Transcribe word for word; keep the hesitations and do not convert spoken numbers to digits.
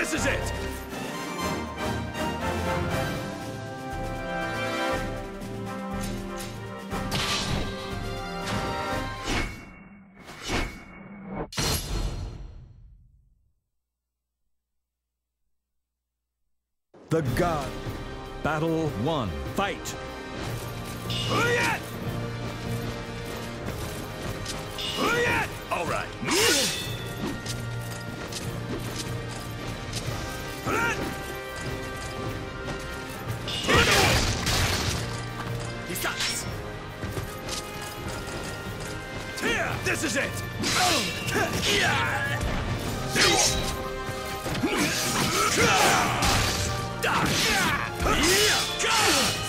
This is it! The God. Battle one. Fight! All right. He stops. Here, this is it. Yeah.